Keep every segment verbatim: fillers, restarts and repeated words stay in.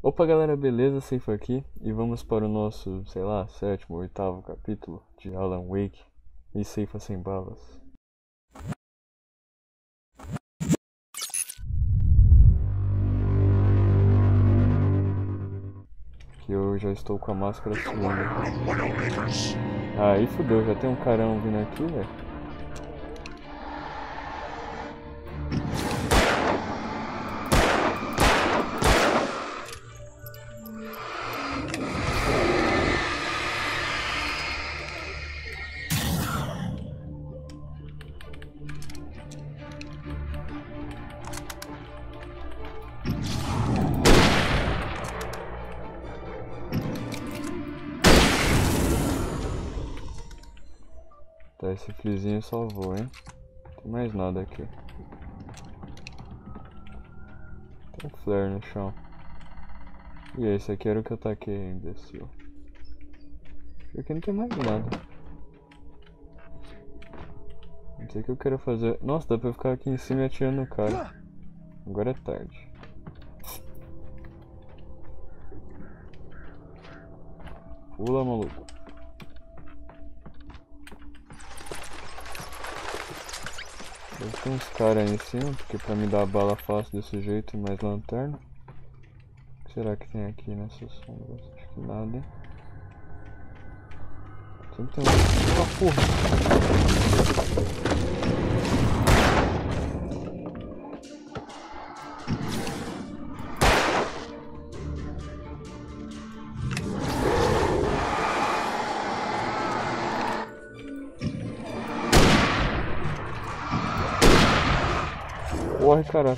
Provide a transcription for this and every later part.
Opa galera, beleza? Seifa aqui e vamos para o nosso, sei lá, sétimo, oitavo capítulo de Alan Wake e Seifa Sem Balas. Que eu já estou com a máscara suando. Aí fudeu, já tem um carão vindo aqui, velho. Tá, esse frizinho salvou, hein? Não tem mais nada aqui. Tem um flare no chão. E esse aqui era o que eu taquei, imbecil. Aqui não tem mais nada. Não sei o que eu quero fazer. Nossa, dá pra eu ficar aqui em cima e atirando no cara. Agora é tarde. Pula, maluco. Deve ter uns caras aí em cima, porque pra me dar bala fácil desse jeito e mais lanterna. O que será que tem aqui nessas sombras? Acho que nada, hein? Sempre tem um... Ah, porra! Corre, caralho.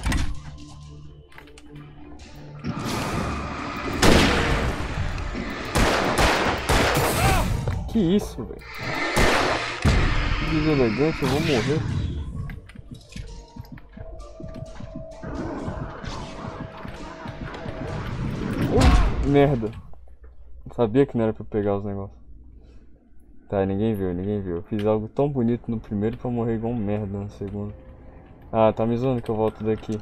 Que isso, velho? Que deselegante, eu vou morrer. Oh, merda. Sabia que não era pra pegar os negócios. Tá, ninguém viu, ninguém viu. Eu fiz algo tão bonito no primeiro pra morrer igual um merda no segundo. Ah, tá me zoando que eu volto daqui.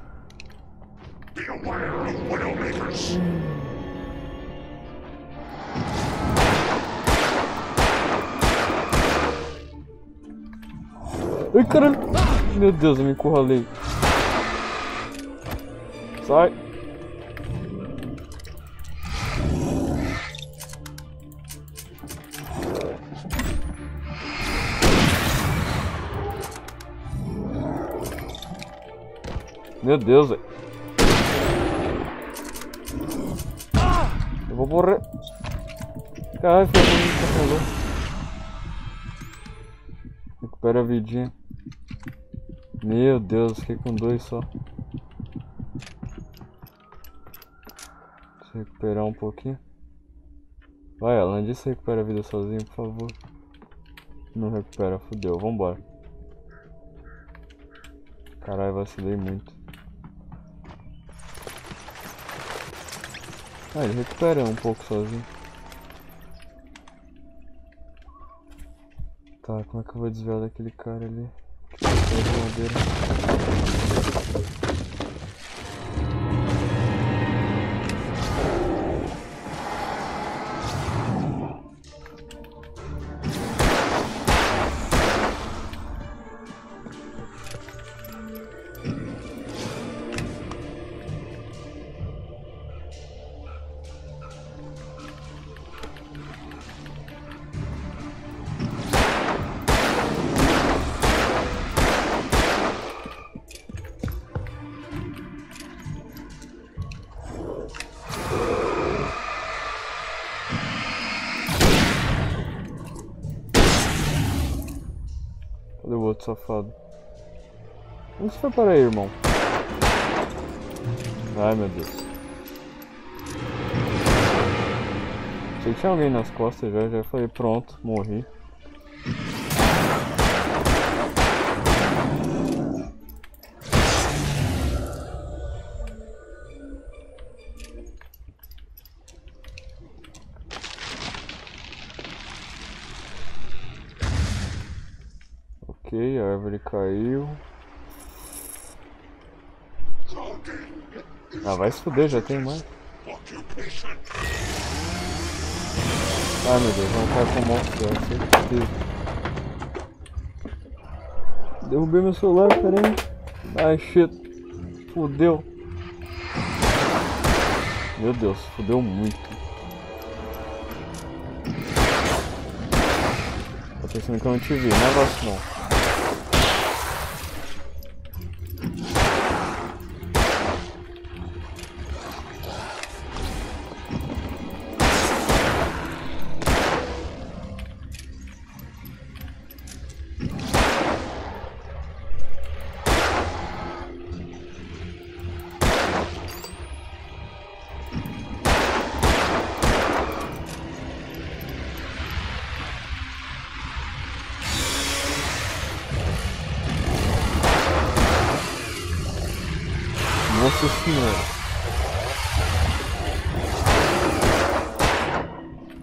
Ai, caralho! Meu Deus, eu me encurralei. Sai! Meu Deus, velho. Eu vou morrer. Caralho, foi muito. Recupera a vidinha. Meu Deus, fiquei com dois só. Deixa eu recuperar um pouquinho. Vai, Alan, diz que recupera a vida sozinho, por favor. Não recupera, fodeu. Vambora. Caralho, vacilei muito. Ah, ele recupera um pouco sozinho. Tá, como é que eu vou desviar daquele cara ali? Que tá de madeira. Deu outro safado. Onde você foi para aí, irmão? Ai, meu Deus. Se tinha alguém nas costas já, já falei, pronto, morri. Ok, a árvore caiu. Ah, vai se fuder, já tem mais. occupation. Ah meu Deus, vamos cair com o monstro. Derrubei meu celular, peraí. Ai shit. Fudeu. Meu Deus, fudeu muito. Tô pensando que eu não te vi, negócio não.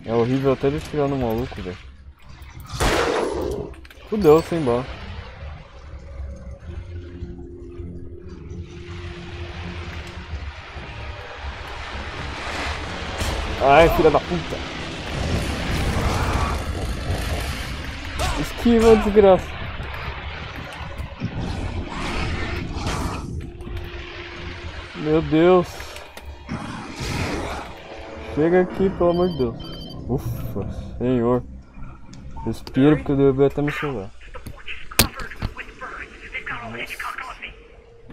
É horrível até eles tirar no maluco, velho. Fudeu, sem bala. Ai, filha da puta. Esquiva, desgraça. Meu Deus. Chega aqui, pelo amor de Deus. Ufa, senhor. Respiro porque eu derrubei até me chegar.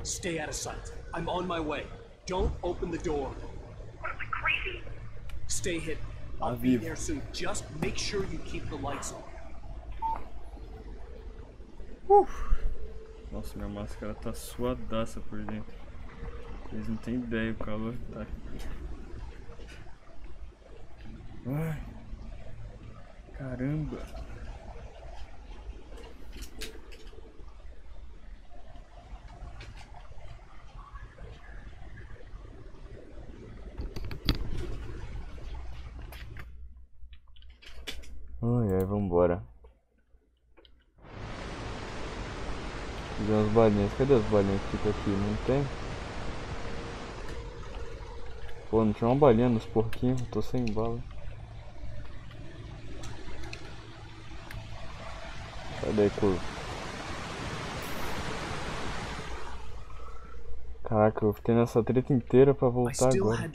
Stay out of sight. I'm on my way. Don't open the door. What, am I crazy? Stay hidden. I'll be there soon. Just make sure you keep the lights on. Ufa. Nossa, minha máscara tá suadaça por dentro. Vocês não tem ideia o calor que tá aqui. Ai, caramba. Ai, ai, vambora. Cadê as balinhas? Cadê as balinhas que ficam aqui? Não tem? Pô, não tinha uma balinha nos porquinhos, tô sem bala. Sai daí, curva. Caraca, eu fiquei nessa treta inteira pra voltar agora. Deixa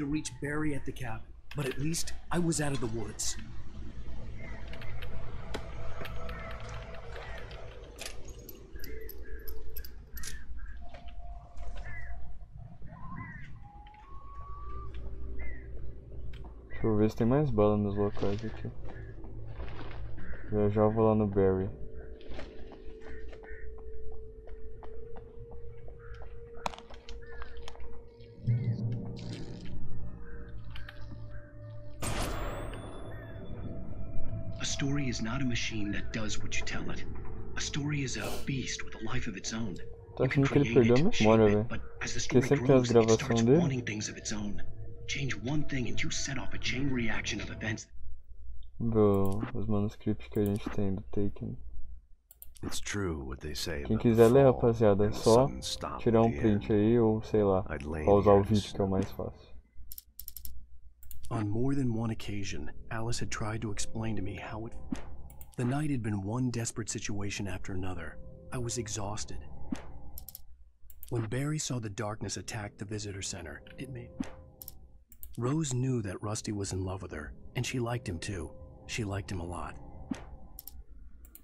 eu ver se tem mais bala nos locais aqui. Já já vou lá no Barry. A story is not a machine that does what you tell it. A story is a beast with a life of its own. Tá achando que ele perdeu a memória, velho. Porque sempre tem as gravações dele. Change one thing and you set off a chain reaction of events. Bro, os manuscritos que a gente tem do Taken. It's true what they say. Quem quiser ler, rapaziada, é só tirar um print aí ou sei lá, pausar o vídeo que é o mais fácil. On more than one occasion, Alice had tried to explain to me how it. The night had been one desperate situation after another. I was exhausted. When Barry saw the darkness attack the visitor center, it made. Rose knew that Rusty was in love with her, and she liked him too. She liked him a lot.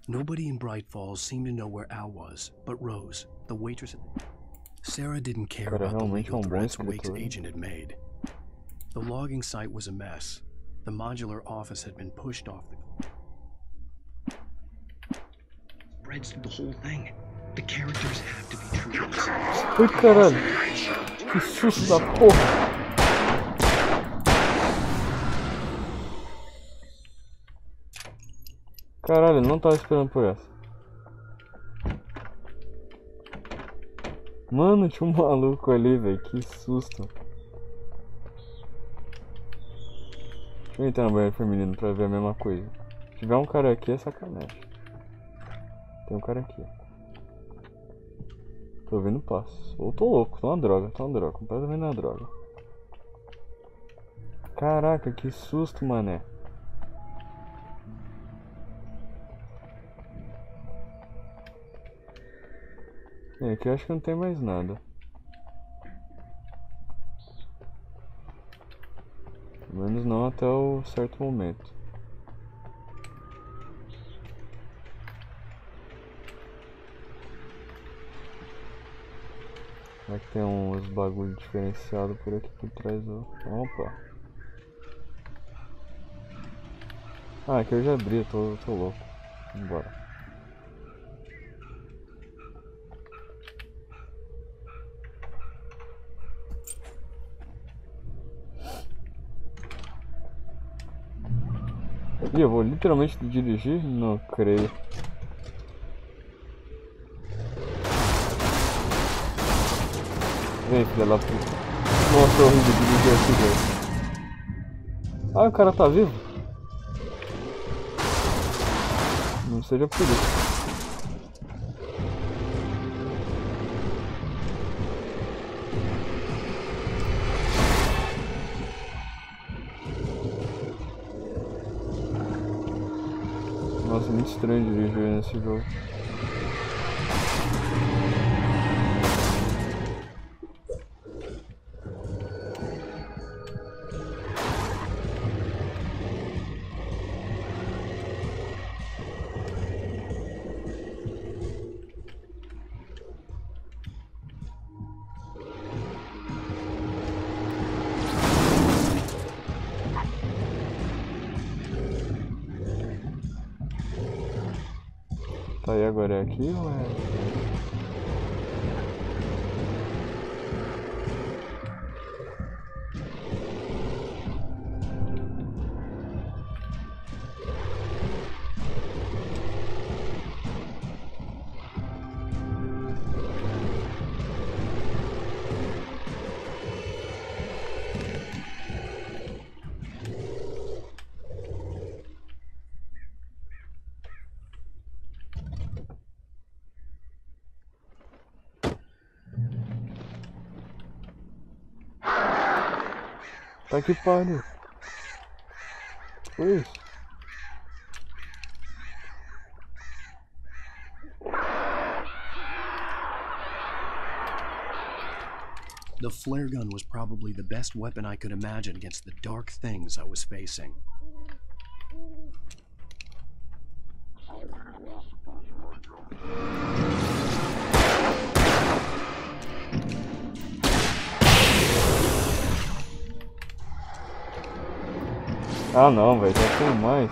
Nobody in Bright Falls seemed to know where Al was, but Rose, the waitress. Sarah didn't care Cara, about the legal threats Wake's agent had made. The logging site was a mess. The modular office had been pushed off the... Spreads through the whole thing. The characters have to be true to themselves. Caralho! Que susto da porra! Caralho, não tava esperando por essa. Mano, tinha um maluco ali, velho. Que susto. Deixa eu entrar no banheiro feminino pra ver a mesma coisa. Se tiver um cara aqui, é sacanagem. Tem um cara aqui. Tô ouvindo passos. Ou tô louco, tô uma droga, tô uma droga. Completamente uma droga. Caraca, que susto, mané. É, aqui eu acho que não tem mais nada. Pelo menos não até o certo momento. Será que tem uns bagulho diferenciado por aqui por trás do... Opa! Ah, aqui eu já abri, eu tô, tô louco. Vambora. Ih, eu vou literalmente dirigir? Não creio. Vem, filha da puta. Nossa, é horrível dirigir aqui, velho. Ah, o cara tá vivo? Não seja por isso. Nossa, é muito estranho dirigir nesse jogo. Tá, e agora é aqui ou é? Tá que pariu. Foi isso. The flare gun was probably the best weapon I could imagine against the dark things I was facing. Ah não, velho, tá com mais.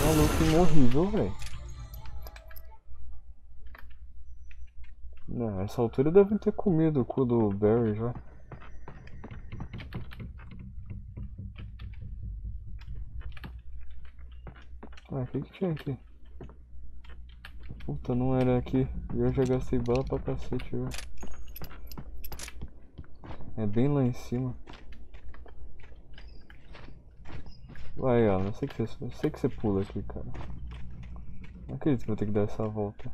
Maluco horrível, velho. Nessa altura devem ter comido o cu do Barry já. Ah, o que que tinha aqui? Puta, não era aqui. E eu já gastei bala pra cacete, velho. É bem lá em cima. Vai, Alan, eu sei que você, eu sei que você pula aqui, cara. Não acredito que eu vou ter que dar essa volta.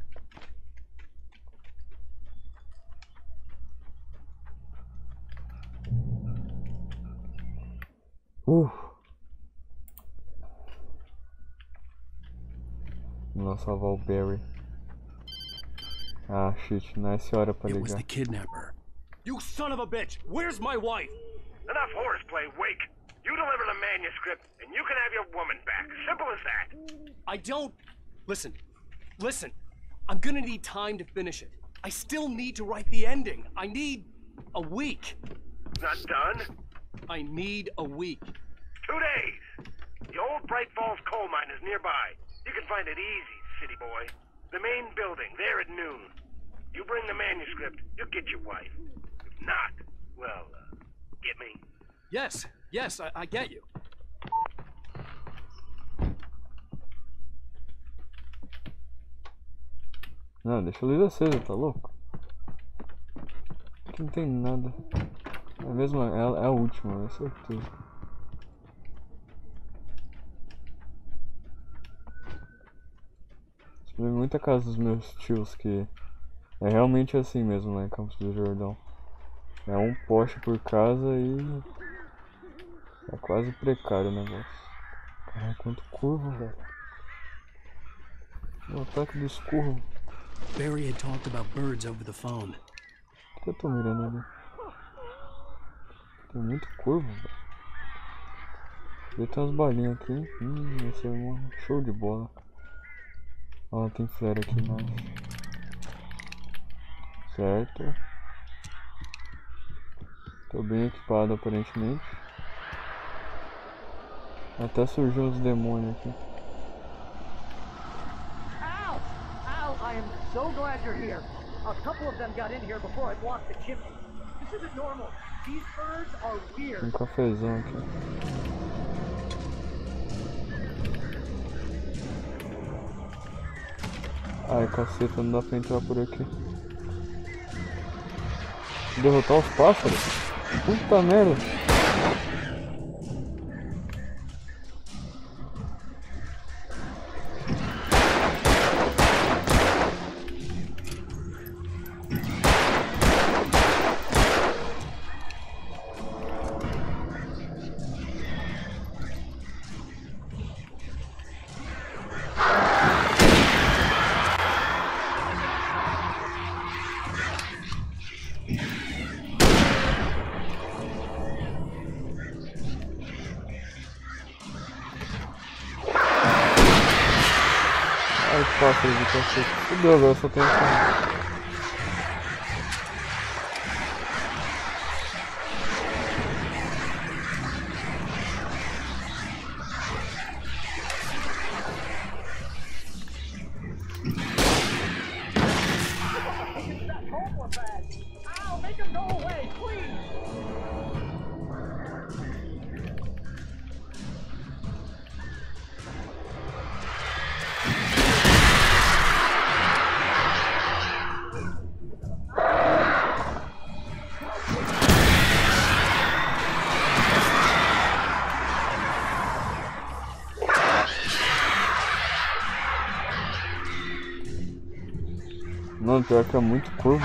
Uh. Vamos lá salvar o Barry. Ah, shit, não é essa hora pra ligar. It was the kidnapper. You son of a bitch! Where's my wife? Enough horseplay, Wake. You deliver the manuscript, and you can have your woman back. Simple as that. I don't. Listen, listen. I'm gonna need time to finish it. I still need to write the ending. I need a week. Not done. I need a week. Two days! The old Bright Falls coal mine is nearby. You can find it easy, city boy. The main building, there at noon. You bring the manuscript, you'll get your wife. If not, well, uh, get me? Yes, yes, I, I get you. Não, deixa a luz acesa, tá louco? Aqui não tem nada. É a mesma, é a última, é certeza. Tive muita casa dos meus tios que é realmente assim mesmo lá em Campos do Jordão. É um poste por casa e é quase precário o negócio. Caralho, quanto curvo, velho. O ataque dos curvos. Barry had talked about birds over the phone. Por que eu tô mirando ali? Tem muito curvo, velho. Deve ter umas balinhas aqui. Hum, esse é um show de bola. Ó, tem flare aqui mais. Certo. Tô bem equipado aparentemente. Até surgiu os demônios aqui. Ow! Ow! I am so glad you're here. A couple of them got in here before I blocked the chimney. This isn't normal. These birds are weird. Um cafezão aqui. Ai, caceta, não dá pra entrar por aqui. Derrotar os pássaros? Puta merda! Fudeu, agora eu só tenho Mano, pior que é muito curvo.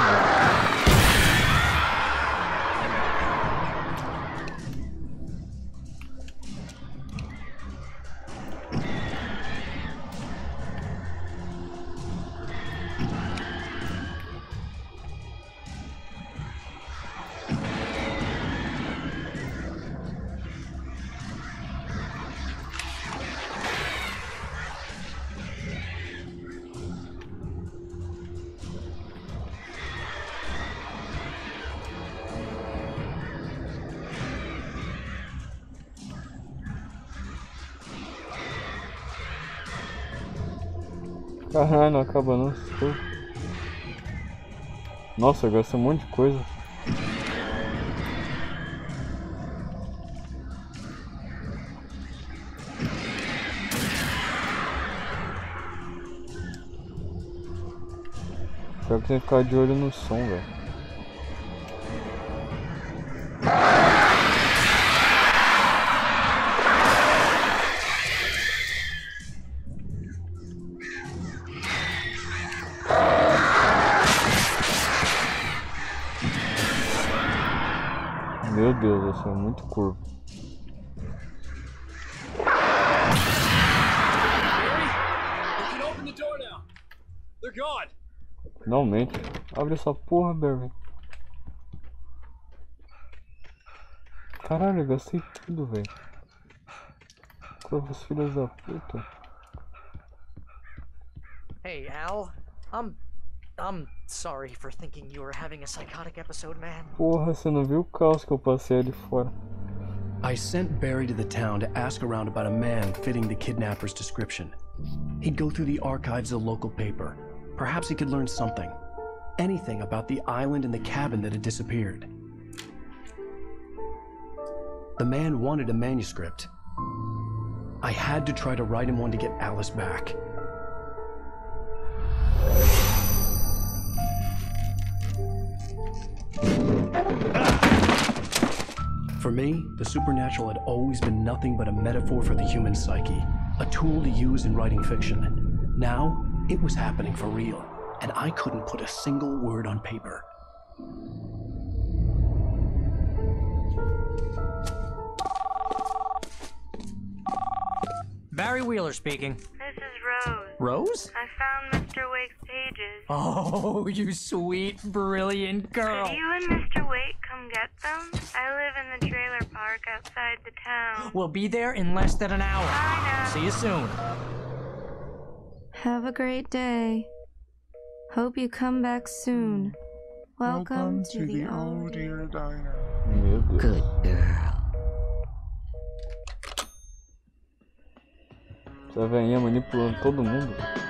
Caralho, não acaba não. Nossa, eu gastei um monte de coisa. Pior que tem que ficar de olho no som, velho. Meu Deus, essa é muito curva. Finalmente. Abre essa porra, Barry. Caralho, eu gastei tudo, velho. Corvos filhos da puta. Hey, Al. I'm... I'm sorry for thinking you were having a psychotic episode, man. Porra, você não viu o caos que eu passei ali fora. I sent Barry to the town to ask around about a man fitting the kidnapper's description. He'd go through the archives of the local paper. Perhaps he could learn something. Anything about the island and the cabin that had disappeared. The man wanted a manuscript. I had to try to write him one to get Alice back. Thank you. For me, the supernatural had always been nothing but a metaphor for the human psyche, a tool to use in writing fiction. Now, it was happening for real, and I couldn't put a single word on paper. Barry Wheeler speaking. This is Rose. Rose? I found Mister Wake's pages. Oh, you sweet, brilliant girl. Could you and Mister Wake come get them? I live in the trailer park outside the town. We'll be there in less than an hour. I know. See you soon. Have a great day. Hope you come back soon. Welcome, Welcome to, to the, the Old Dear Diner. Good. Good girl. Tá vendo, manipulando todo mundo.